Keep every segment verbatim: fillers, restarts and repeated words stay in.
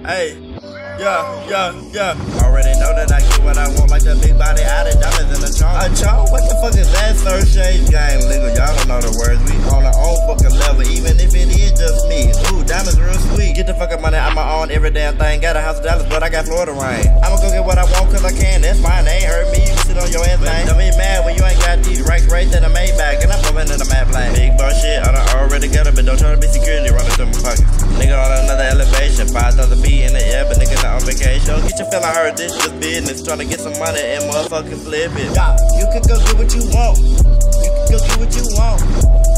Hey, yeah, yeah, yeah. Already know that I get what I want, like the big body out of diamonds in the chong. A chong? What the fuck is that? Third shade game legal, y'all don't know the words. We on our own fucking level, even if it is just me. Ooh, diamonds real sweet. Get the fucking money out my own, every damn thing. Got a house of Dallas, but I got Florida rain. I'ma go get what I want cause I can, that's fine. They ain't hurt me, you can sit on your ass, man. Don't be mad when you ain't got these rights rates in a Maybach, and I'm moving in the map lane. Big bar shit, I done already got it, but don't try to be security running through my pockets. Nigga on another elevation, five thousand feet in the air, but nigga not on vacation. Get your feeling hurt, this just business, trying to get some money and motherfucking flip it. Yeah, you can go get what you want, you can go get what you want,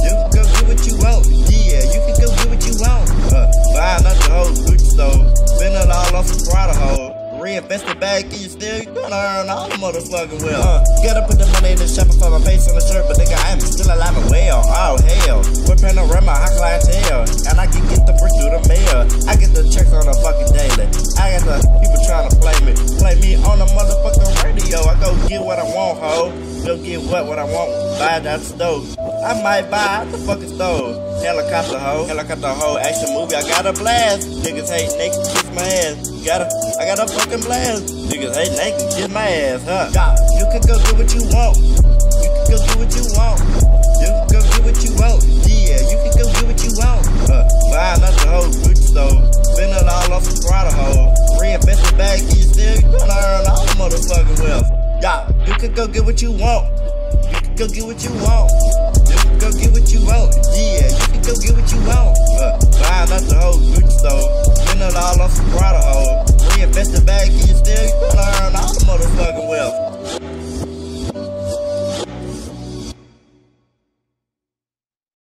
you can go get what you want, yeah, you can go get what you want. Uh, buying up the whole Gucci store, spending all on some Prada hoes. Reinvested back in you still, you gonna earn all the motherfucking well. Uh, gotta put the money in the shop before my face on the shirt, but nigga, I am still alive and well. Oh hell, we're panorama, high clientele, and I can get the bricks through the mail. I get the checks on the fucking daily. I got the people trying to play me, play me on the motherfucking radio. I go get what I want, ho. Go get what what I want. Buy that stove. I might buy the fucking stove. Helicopter hoe, helicopter hoe, action movie, I got a blast. Niggas hate naked, kiss my ass. Gotta, I got a fucking blast. Niggas hate naked, kiss my ass, huh? Yeah, you can go do what you want. You can go do what you want. You can go do what you want. Yeah, you can go do what you want. Uh, buying up the whole Gucci store, spending all off some Prada hoes. Reinvested back in you still, you gonna earn all the motherfucking wealth. Yeah, you can go get what you want. You can go get what you want. You can go get what you want. Yeah. You